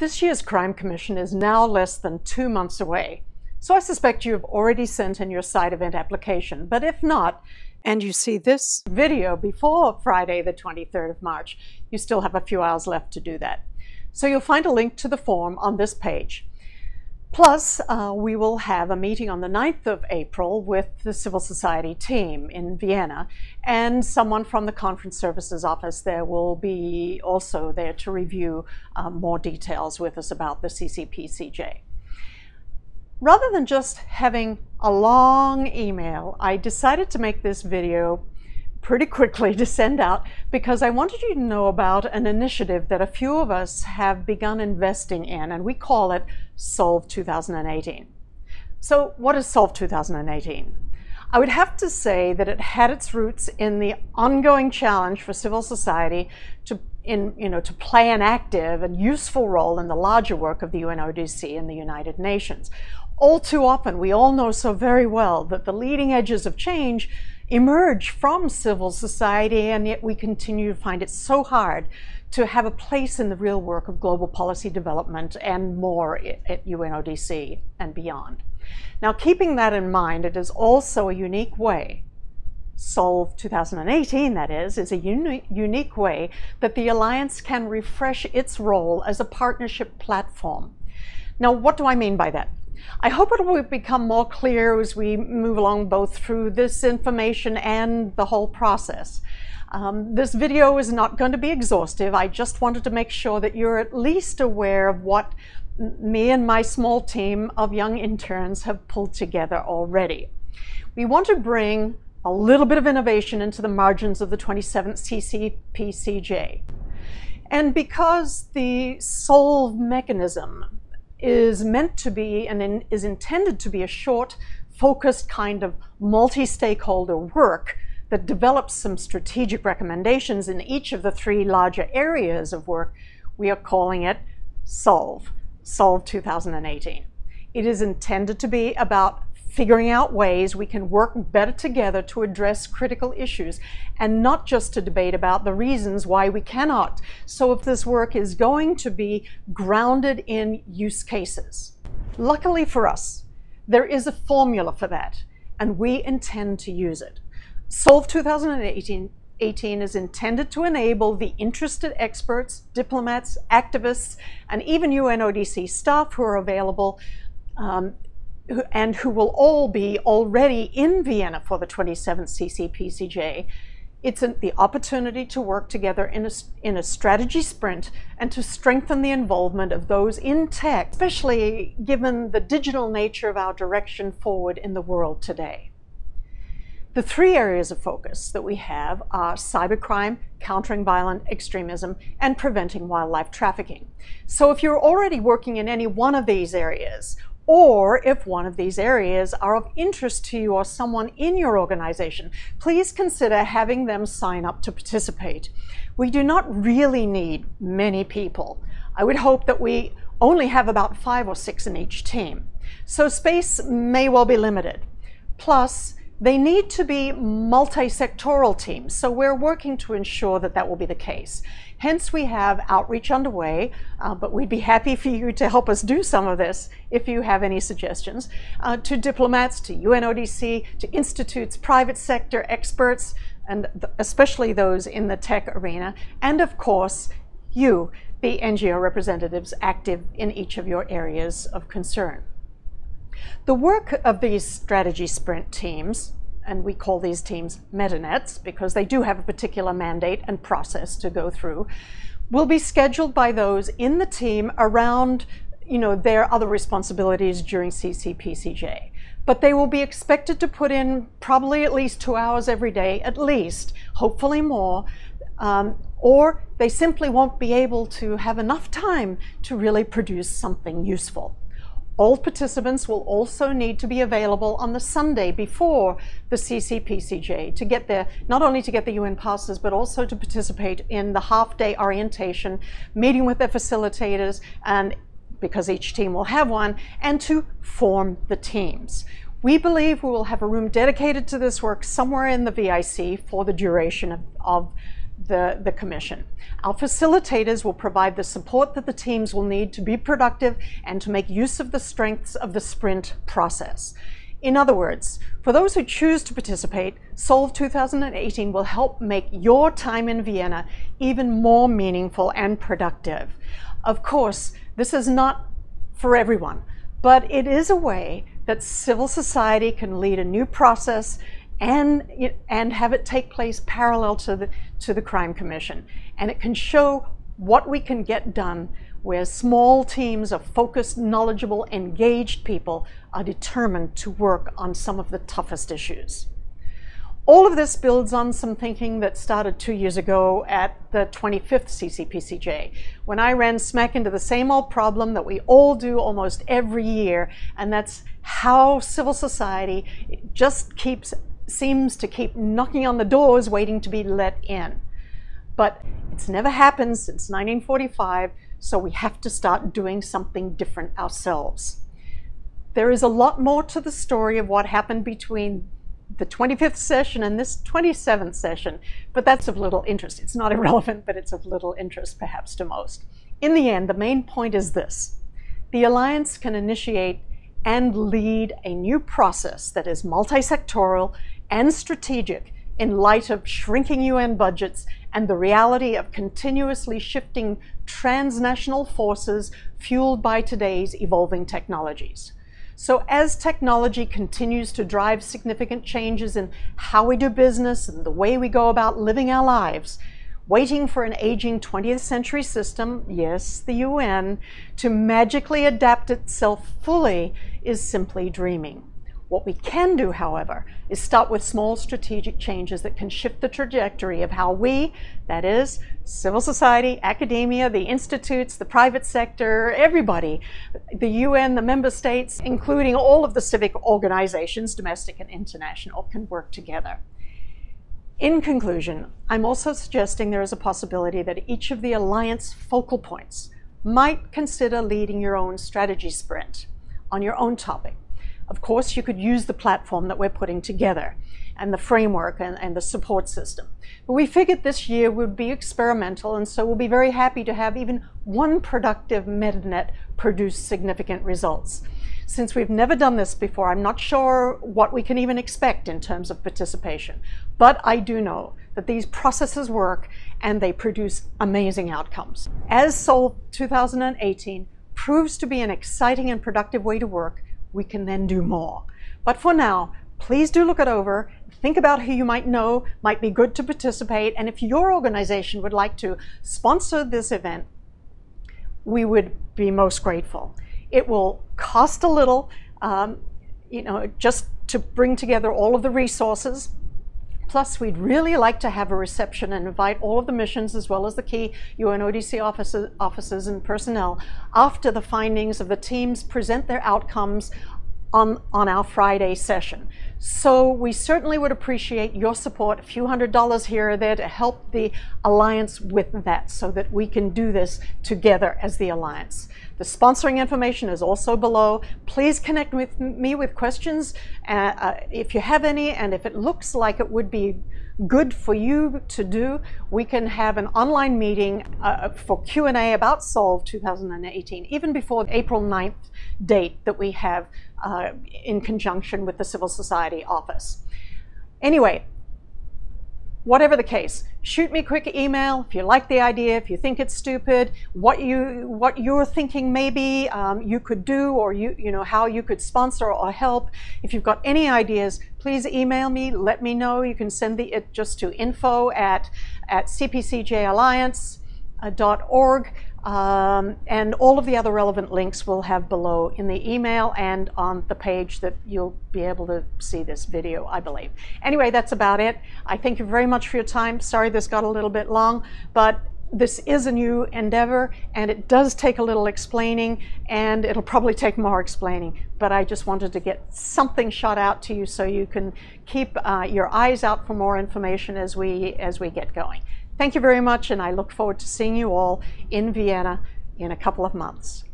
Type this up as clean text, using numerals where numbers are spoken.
This year's Crime Commission is now less than 2 months away, so I suspect you've already sent in your side event application, but if not, and you see this video before Friday the 23rd of March, you still have a few hours left to do that. So you'll find a link to the form on this page. Plus, we will have a meeting on the 9th of April with the civil society team in Vienna, and someone from the Conference Services Office there will be also there to review more details with us about the CCPCJ. Rather than just having a long email, I decided to make this video pretty quickly to send out because I wanted you to know about an initiative that a few of us have begun investing in, and we call it Solve 2018. So what is Solve 2018? I would have to say that it had its roots in the ongoing challenge for civil society to play an active and useful role in the larger work of the UNODC and the United Nations. All too often, we all know so very well that the leading edges of change emerge from civil society, and yet we continue to find it so hard to have a place in the real work of global policy development and more at UNODC and beyond. Now, keeping that in mind, it is also a unique way, Solve 2018 that is a unique way that the Alliance can refresh its role as a partnership platform. Now, what do I mean by that? I hope it will become more clear as we move along both through this information and the whole process. This video is not going to be exhaustive. I just wanted to make sure that you're at least aware of what me and my small team of young interns have pulled together already. We want to bring a little bit of innovation into the margins of the 27th CCPCJ. And because the Solve mechanism is meant to be and is intended to be a short, focused kind of multi-stakeholder work that develops some strategic recommendations in each of the three larger areas of work, we are calling it Solve 2018. It is intended to be about figuring out ways we can work better together to address critical issues and not just to debate about the reasons why we cannot. So if this work is going to be grounded in use cases. Luckily for us, there is a formula for that, and we intend to use it. Solve 2018 is intended to enable the interested experts, diplomats, activists, and even UNODC staff who are available and who will all be already in Vienna for the 27th CCPCJ. It's the opportunity to work together in a strategy sprint and to strengthen the involvement of those in tech, especially given the digital nature of our direction forward in the world today. The three areas of focus that we have are cybercrime, countering violent extremism, and preventing wildlife trafficking. So if you're already working in any one of these areas, or if one of these areas are of interest to you or someone in your organization, please consider having them sign up to participate. We do not really need many people. I would hope that we only have about 5 or 6 in each team. So space may well be limited. Plus, they need to be multi-sectoral teams, so we're working to ensure that that will be the case. Hence, we have outreach underway, but we'd be happy for you to help us do some of this if you have any suggestions, to diplomats, to UNODC, to institutes, private sector experts, and especially those in the tech arena, and of course, you, the NGO representatives active in each of your areas of concern. The work of these strategy sprint teams, and we call these teams metanets because they do have a particular mandate and process to go through, will be scheduled by those in the team around their other responsibilities during CCPCJ. But they will be expected to put in probably at least 2 hours every day, at least, hopefully more, or they simply won't be able to have enough time to really produce something useful. All participants will also need to be available on the Sunday before the CCPCJ to get there, not only to get the UN passes, but also to participate in the half-day orientation, meeting with their facilitators, and because each team will have one, and to form the teams. We believe we will have a room dedicated to this work somewhere in the VIC for the duration of the Commission. Our facilitators will provide the support that the teams will need to be productive and to make use of the strengths of the sprint process. In other words, for those who choose to participate, Solve 2018 will help make your time in Vienna even more meaningful and productive. Of course, this is not for everyone, but it is a way that civil society can lead a new process and have it take place parallel to the Crime Commission. And it can show what we can get done where small teams of focused, knowledgeable, engaged people are determined to work on some of the toughest issues. All of this builds on some thinking that started 2 years ago at the 25th CCPCJ, when I ran smack into the same old problem that we all do almost every year, and that's how civil society just seems to keep knocking on the doors waiting to be let in. But it's never happened since 1945, so we have to start doing something different ourselves. There is a lot more to the story of what happened between the 25th session and this 27th session, but that's of little interest. It's not irrelevant, but it's of little interest perhaps to most. In the end, the main point is this: the Alliance can initiate and lead a new process that is multi-sectoral and strategic in light of shrinking UN budgets and the reality of continuously shifting transnational forces fueled by today's evolving technologies. So as technology continues to drive significant changes in how we do business and the way we go about living our lives, waiting for an aging 20th century system, yes, the UN, to magically adapt itself fully is simply dreaming. What we can do, however, is start with small strategic changes that can shift the trajectory of how we, that is, civil society, academia, the institutes, the private sector, everybody, the UN, the member states, including all of the civic organizations, domestic and international, can work together. In conclusion, I'm also suggesting there is a possibility that each of the Alliance focal points might consider leading your own strategy sprint on your own topic. Of course, you could use the platform that we're putting together and the framework and the support system. But we figured this year would be experimental, and so we'll be very happy to have even one productive MetaNet produce significant results. Since we've never done this before, I'm not sure what we can even expect in terms of participation. But I do know that these processes work and they produce amazing outcomes. As Solve 2018 proves to be an exciting and productive way to work, we can then do more. But for now, please do look it over, think about who you might know might be good to participate, and if your organization would like to sponsor this event, we would be most grateful. It will cost a little, just to bring together all of the resources. Plus, we'd really like to have a reception and invite all of the missions as well as the key UNODC officers and personnel after the findings of the teams present their outcomes on our Friday session. So we certainly would appreciate your support, a few $100s here or there, to help the Alliance with that so that we can do this together as the Alliance. The sponsoring information is also below. Please connect with me with questions if you have any, and if it looks like it would be good for you to do, we can have an online meeting for Q&A about Solve 2018, even before the April 9th date that we have in conjunction with the Civil Society Office. Anyway, whatever the case, shoot me a quick email if you like the idea, if you think it's stupid, what you're thinking maybe you could do, or how you could sponsor or help. If you've got any ideas, please email me, let me know. You can send it just to info at cpcjalliance.org, and all of the other relevant links we'll have below in the email and on the page that you'll be able to see this video, I believe. Anyway, that's about it. I thank you very much for your time. Sorry this got a little bit long, but this is a new endeavor and it does take a little explaining, and it'll probably take more explaining, but I just wanted to get something shot out to you so you can keep your eyes out for more information as we get going. Thank you very much, and I look forward to seeing you all in Vienna in a couple of months.